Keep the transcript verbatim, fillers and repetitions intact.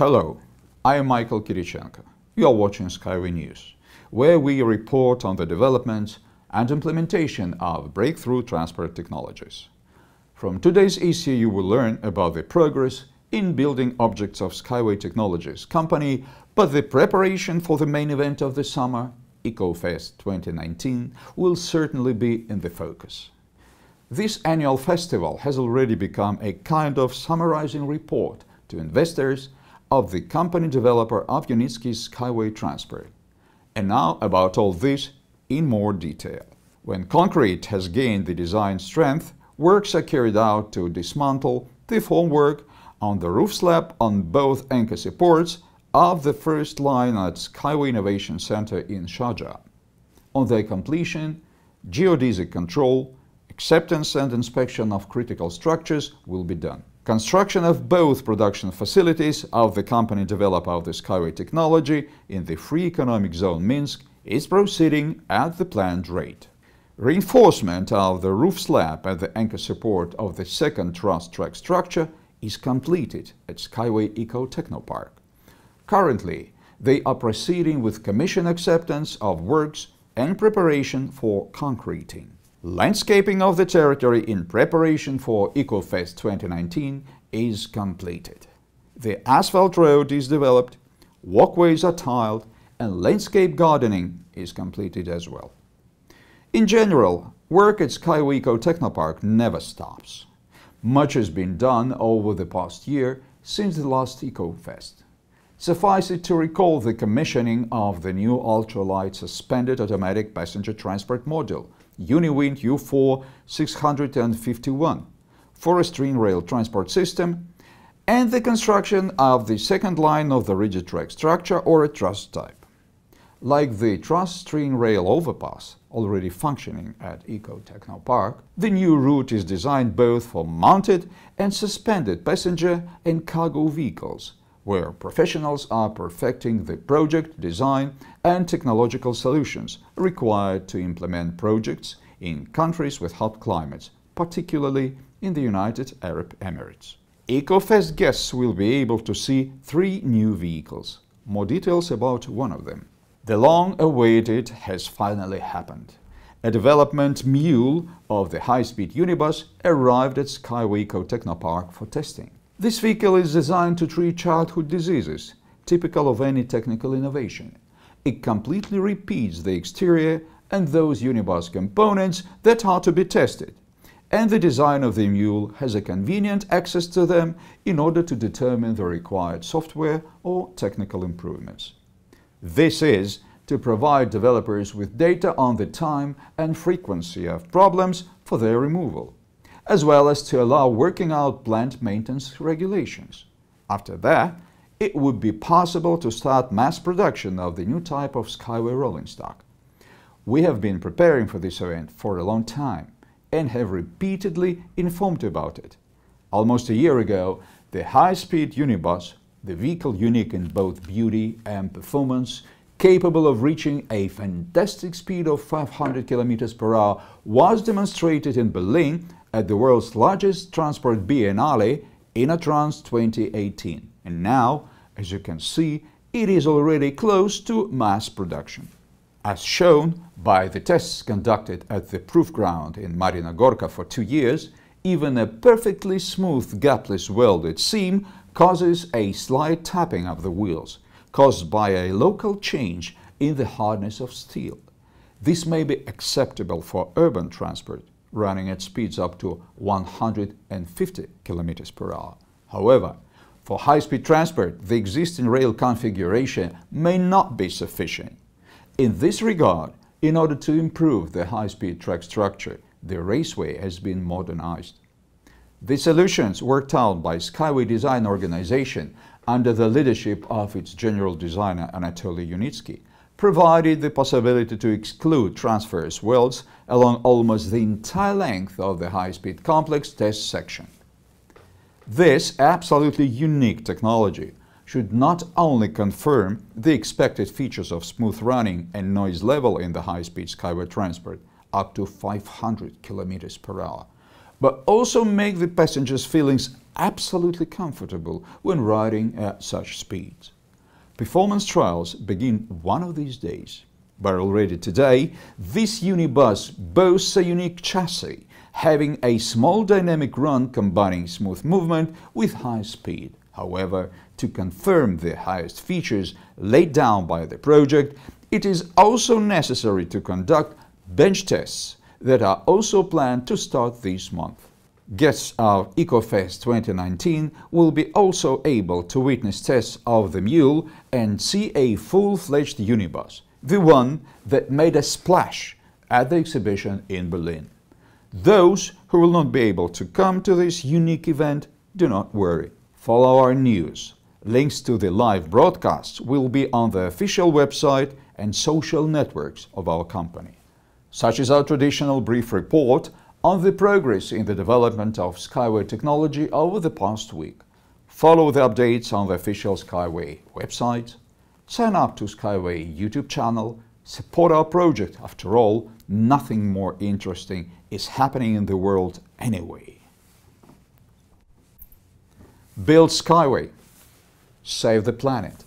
Hello, I am Michael Kirichenko. You are watching Skyway News, where we report on the development and implementation of breakthrough transport technologies. From today's issue, you will learn about the progress in building objects of Skyway Technologies company, but the preparation for the main event of the summer, EcoFest twenty nineteen, will certainly be in the focus. This annual festival has already become a kind of summarizing report to investors of the company developer of Yunitsky Skyway Transport. And now about all this in more detail. When concrete has gained the design strength, works are carried out to dismantle the formwork on the roof slab on both anchor supports of the first line at Skyway Innovation Center in Sharjah. On their completion, geodesic control, acceptance and inspection of critical structures will be done. Construction of both production facilities of the company developer of the Skyway technology in the Free Economic Zone Minsk is proceeding at the planned rate. Reinforcement of the roof slab at the anchor support of the second truss track structure is completed at Skyway EcoTechnoPark. Currently, they are proceeding with commission acceptance of works and preparation for concreting. Landscaping of the territory in preparation for EcoFest twenty nineteen is completed. The asphalt road is developed, walkways are tiled, and landscape gardening is completed as well. In general, work at Skyway EcoTechnoPark never stops. Much has been done over the past year since the last EcoFest. Suffice it to recall the commissioning of the new ultralight suspended automatic passenger transport module, Uniwind U four six five one, forestry and rail transport system, and the construction of the second line of the rigid track structure or a truss type. Like the truss string rail overpass, already functioning at EcoTechnoPark, the new route is designed both for mounted and suspended passenger and cargo vehicles, where professionals are perfecting the project, design and technological solutions required to implement projects in countries with hot climates, particularly in the United Arab Emirates. EcoFest guests will be able to see three new vehicles. More details about one of them. The long-awaited has finally happened. A development mule of the high-speed Unibus arrived at Skyway EcoTechnoPark for testing. This vehicle is designed to treat childhood diseases, typical of any technical innovation. It completely repeats the exterior and those Unibus components that are to be tested, and the design of the mule has a convenient access to them in order to determine the required software or technical improvements. This is to provide developers with data on the time and frequency of problems for their removal, as well as to allow working out plant maintenance regulations. After that, it would be possible to start mass production of the new type of Skyway rolling stock. We have been preparing for this event for a long time and have repeatedly informed about it. Almost a year ago, the high-speed Unibus, the vehicle unique in both beauty and performance, capable of reaching a fantastic speed of five hundred kilometers per hour, was demonstrated in Berlin at the world's largest transport biennale, Innotrans twenty eighteen. And now, as you can see, it is already close to mass production. As shown by the tests conducted at the proof ground in Marina Gorka for two years, even a perfectly smooth gapless welded seam causes a slight tapping of the wheels, caused by a local change in the hardness of steel. This may be acceptable for urban transport, running at speeds up to one hundred fifty kilometers per hour. However, for high-speed transport, the existing rail configuration may not be sufficient. In this regard, in order to improve the high-speed track structure, the raceway has been modernized. The solutions worked out by Skyway Design Organization under the leadership of its general designer Anatoly Yunitsky provided the possibility to exclude transverse welds along almost the entire length of the high-speed complex test section. This absolutely unique technology should not only confirm the expected features of smooth running and noise level in the high-speed Skyway transport up to five hundred kilometers per hour, but also make the passengers' feelings absolutely comfortable when riding at such speeds. Performance trials begin one of these days. But already today, this unibus boasts a unique chassis, having a small dynamic run combining smooth movement with high speed. However, to confirm the highest features laid down by the project, it is also necessary to conduct bench tests that are also planned to start this month. Guests of EcoFest twenty nineteen will be also able to witness tests of the mule and see a full-fledged unibus, the one that made a splash at the exhibition in Berlin. Those who will not be able to come to this unique event, do not worry. Follow our news. Links to the live broadcasts will be on the official website and social networks of our company. Such is our traditional brief report on the progress in the development of Skyway technology over the past week. Follow the updates on the official Skyway website. Sign up to Skyway YouTube channel, support our project. After all, nothing more interesting is happening in the world anyway. Build Skyway, save the planet.